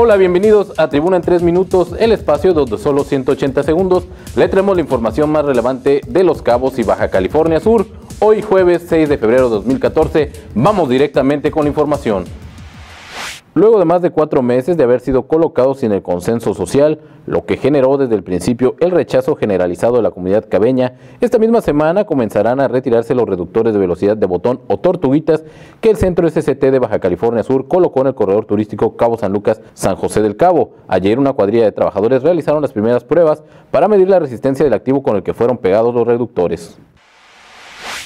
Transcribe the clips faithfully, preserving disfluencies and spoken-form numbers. Hola, bienvenidos a Tribuna en tres minutos, el espacio donde solo ciento ochenta segundos le traemos la información más relevante de Los Cabos y Baja California Sur. Hoy jueves seis de febrero de dos mil catorce, vamos directamente con la información. Luego de más de cuatro meses de haber sido colocados sin el consenso social, lo que generó desde el principio el rechazo generalizado de la comunidad cabeña, esta misma semana comenzarán a retirarse los reductores de velocidad de botón o tortuguitas que el centro S C T de Baja California Sur colocó en el corredor turístico Cabo San Lucas, San José del Cabo. Ayer una cuadrilla de trabajadores realizaron las primeras pruebas para medir la resistencia del activo con el que fueron pegados los reductores.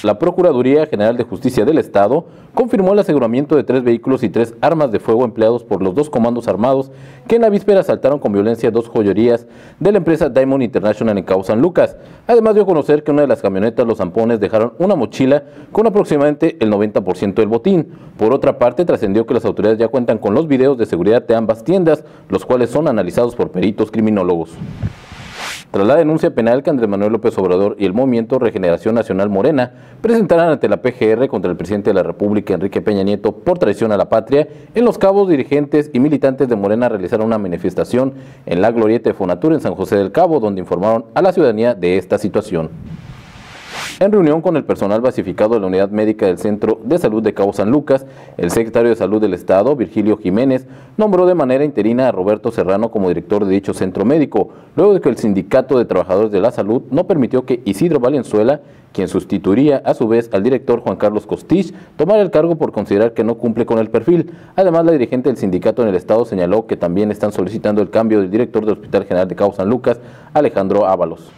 La Procuraduría General de Justicia del Estado confirmó el aseguramiento de tres vehículos y tres armas de fuego empleados por los dos comandos armados que en la víspera asaltaron con violencia dos joyerías de la empresa Diamond International en Cabo San Lucas. Además dio a conocer que en una de las camionetas los zampones dejaron una mochila con aproximadamente el noventa por ciento del botín. Por otra parte, trascendió que las autoridades ya cuentan con los videos de seguridad de ambas tiendas, los cuales son analizados por peritos criminólogos. Tras la denuncia penal que Andrés Manuel López Obrador y el Movimiento Regeneración Nacional Morena presentarán ante la P G R contra el presidente de la República, Enrique Peña Nieto, por traición a la patria, en Los Cabos dirigentes y militantes de Morena realizaron una manifestación en la Glorieta de Fonatur en San José del Cabo, donde informaron a la ciudadanía de esta situación. En reunión con el personal basificado de la Unidad Médica del Centro de Salud de Cabo San Lucas, el secretario de Salud del Estado, Virgilio Jiménez, nombró de manera interina a Roberto Serrano como director de dicho centro médico, luego de que el Sindicato de Trabajadores de la Salud no permitió que Isidro Valenzuela, quien sustituiría a su vez al director Juan Carlos Costich, tomara el cargo por considerar que no cumple con el perfil. Además, la dirigente del sindicato en el Estado señaló que también están solicitando el cambio del director del Hospital General de Cabo San Lucas, Alejandro Ávalos.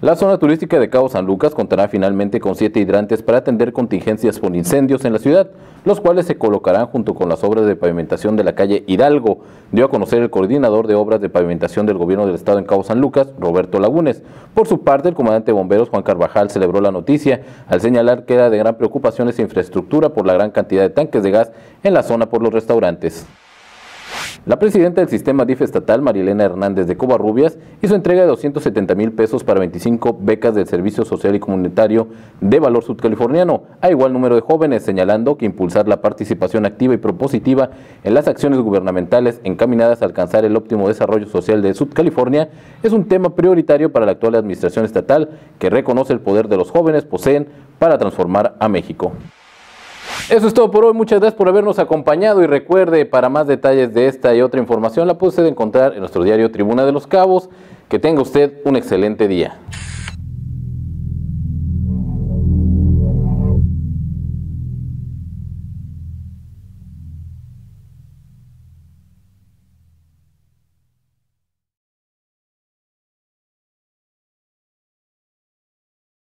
La zona turística de Cabo San Lucas contará finalmente con siete hidrantes para atender contingencias por incendios en la ciudad, los cuales se colocarán junto con las obras de pavimentación de la calle Hidalgo, dio a conocer el coordinador de obras de pavimentación del gobierno del estado en Cabo San Lucas, Roberto Lagunes. Por su parte, el comandante de bomberos Juan Carvajal celebró la noticia al señalar que era de gran preocupación esa infraestructura por la gran cantidad de tanques de gas en la zona por los restaurantes. La presidenta del sistema D I F estatal, María Elena Hernández de Covarrubias, hizo entrega de doscientos setenta mil pesos para veinticinco becas del Servicio Social y Comunitario de Valor Sudcaliforniano a igual número de jóvenes, señalando que impulsar la participación activa y propositiva en las acciones gubernamentales encaminadas a alcanzar el óptimo desarrollo social de Sudcalifornia es un tema prioritario para la actual administración estatal, que reconoce el poder de los jóvenes poseen para transformar a México. Eso es todo por hoy, muchas gracias por habernos acompañado y recuerde, para más detalles de esta y otra información la puede usted encontrar en nuestro diario Tribuna de los Cabos. Que tenga usted un excelente día.